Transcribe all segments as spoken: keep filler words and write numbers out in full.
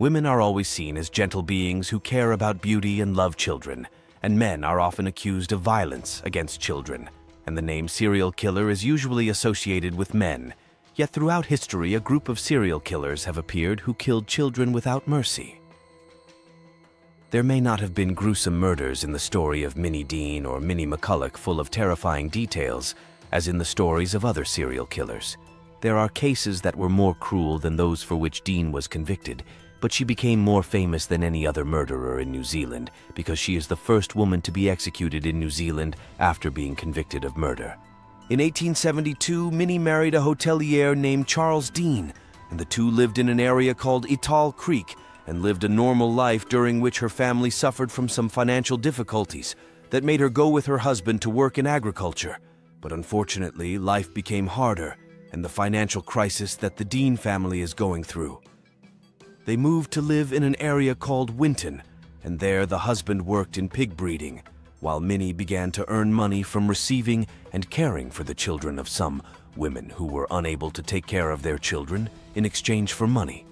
Women are always seen as gentle beings who care about beauty and love children, and men are often accused of violence against children, and the name serial killer is usually associated with men. Yet throughout history, a group of serial killers have appeared who killed children without mercy. There may not have been gruesome murders in the story of Minnie Dean or Minnie McCulloch full of terrifying details, as in the stories of other serial killers. There are cases that were more cruel than those for which Dean was convicted, but she became more famous than any other murderer in New Zealand because she is the first woman to be executed in New Zealand after being convicted of murder. In eighteen seventy-two, Minnie married a hotelier named Charles Dean, and the two lived in an area called Ital Creek and lived a normal life during which her family suffered from some financial difficulties that made her go with her husband to work in agriculture. But unfortunately, life became harder and the financial crisis that the Dean family is going through. They moved to live in an area called Winton, and there the husband worked in pig breeding, while Minnie began to earn money from receiving and caring for the children of some women who were unable to take care of their children in exchange for money.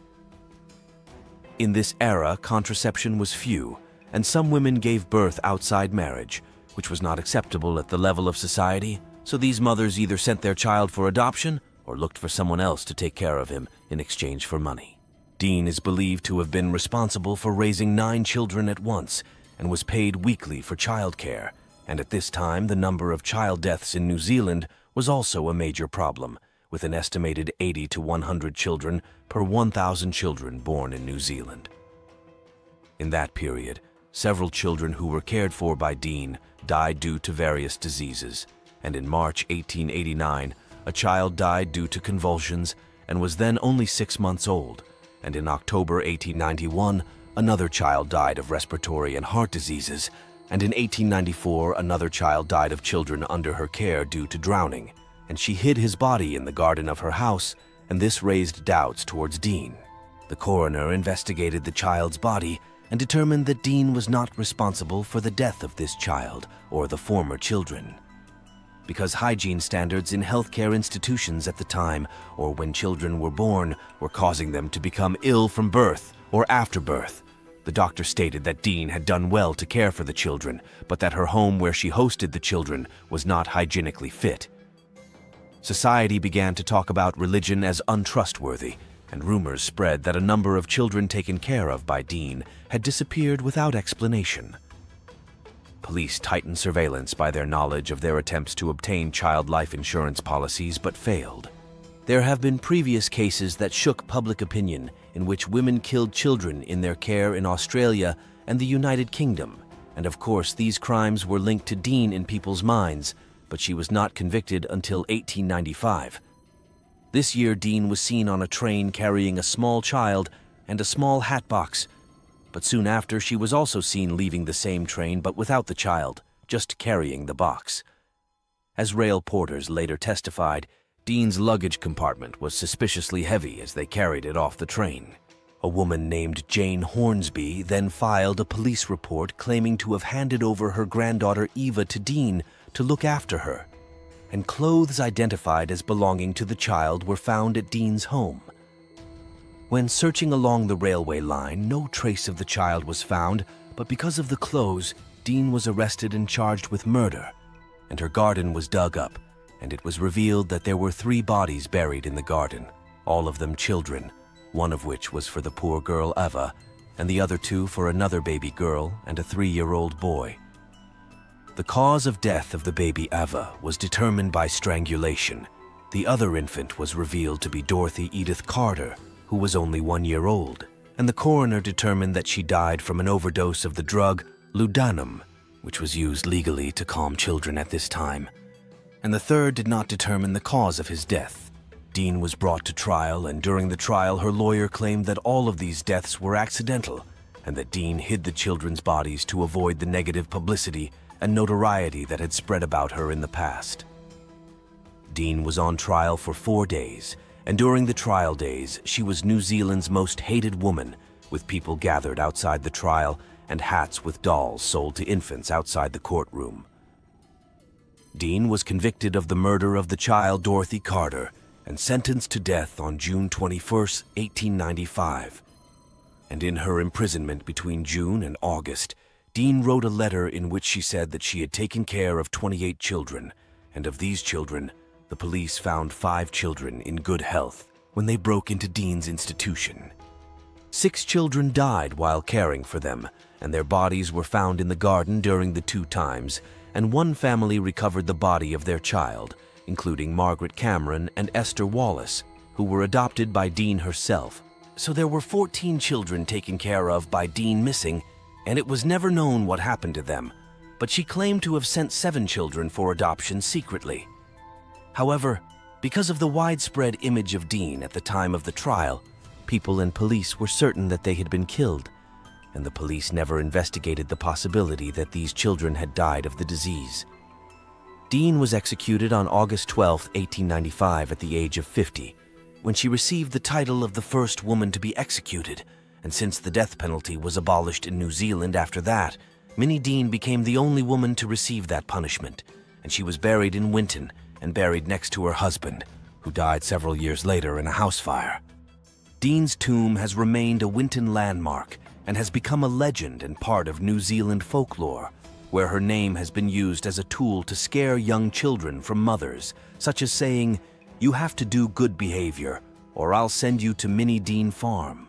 In this era, contraception was few, and some women gave birth outside marriage, which was not acceptable at the level of society, so these mothers either sent their child for adoption or looked for someone else to take care of him in exchange for money. Dean is believed to have been responsible for raising nine children at once and was paid weekly for childcare, and at this time the number of child deaths in New Zealand was also a major problem, with an estimated eighty to one hundred children per one thousand children born in New Zealand. In that period, several children who were cared for by Dean died due to various diseases, and in March eighteen eighty-nine, a child died due to convulsions and was then only six months old. And in October eighteen ninety-one, another child died of respiratory and heart diseases, and in eighteen ninety-four, another child died of children under her care due to drowning, and she hid his body in the garden of her house, and this raised doubts towards Dean. The coroner investigated the child's body and determined that Dean was not responsible for the death of this child or the former children. Because hygiene standards in healthcare institutions at the time, or when children were born, were causing them to become ill from birth or after birth. The doctor stated that Dean had done well to care for the children, but that her home where she hosted the children was not hygienically fit. Society began to talk about religion as untrustworthy, and rumors spread that a number of children taken care of by Dean had disappeared without explanation. Police tightened surveillance by their knowledge of their attempts to obtain child life insurance policies, but failed. There have been previous cases that shook public opinion in which women killed children in their care in Australia and the United Kingdom, and of course these crimes were linked to Dean in people's minds, but she was not convicted until eighteen ninety-five. This year Dean was seen on a train carrying a small child and a small hatbox, but soon after she was also seen leaving the same train but without the child, just carrying the box. As rail porters later testified, Dean's luggage compartment was suspiciously heavy as they carried it off the train. A woman named Jane Hornsby then filed a police report claiming to have handed over her granddaughter Eva to Dean to look after her, and clothes identified as belonging to the child were found at Dean's home. When searching along the railway line, no trace of the child was found, but because of the clothes, Dean was arrested and charged with murder, and her garden was dug up, and it was revealed that there were three bodies buried in the garden, all of them children, one of which was for the poor girl Eva, and the other two for another baby girl and a three-year-old boy. The cause of death of the baby Eva was determined by strangulation. The other infant was revealed to be Dorothy Edith Carter, who was only one year old, and the coroner determined that she died from an overdose of the drug laudanum, which was used legally to calm children at this time. And the third did not determine the cause of his death. Dean was brought to trial, and during the trial her lawyer claimed that all of these deaths were accidental and that Dean hid the children's bodies to avoid the negative publicity and notoriety that had spread about her in the past. Dean was on trial for four days, and during the trial days, she was New Zealand's most hated woman, with people gathered outside the trial and hats with dolls sold to infants outside the courtroom. Dean was convicted of the murder of the child Dorothy Carter and sentenced to death on June twenty-first, eighteen ninety-five. and in her imprisonment between June and August, Dean wrote a letter in which she said that she had taken care of twenty-eight children, and of these children, the police found five children in good health when they broke into Dean's institution. Six children died while caring for them, and their bodies were found in the garden during the two times, and one family recovered the body of their child, including Margaret Cameron and Esther Wallace, who were adopted by Dean herself. So there were fourteen children taken care of by Dean missing, and it was never known what happened to them, but she claimed to have sent seven children for adoption secretly. However, because of the widespread image of Dean at the time of the trial, people and police were certain that they had been killed, and the police never investigated the possibility that these children had died of the disease. Dean was executed on August twelfth, eighteen ninety-five at the age of fifty, when she received the title of the first woman to be executed, and since the death penalty was abolished in New Zealand after that, Minnie Dean became the only woman to receive that punishment, and she was buried in Winton and buried next to her husband, who died several years later in a house fire. Dean's tomb has remained a Winton landmark and has become a legend and part of New Zealand folklore, where her name has been used as a tool to scare young children from mothers, such as saying, "You have to do good behavior, or I'll send you to Minnie Dean Farm."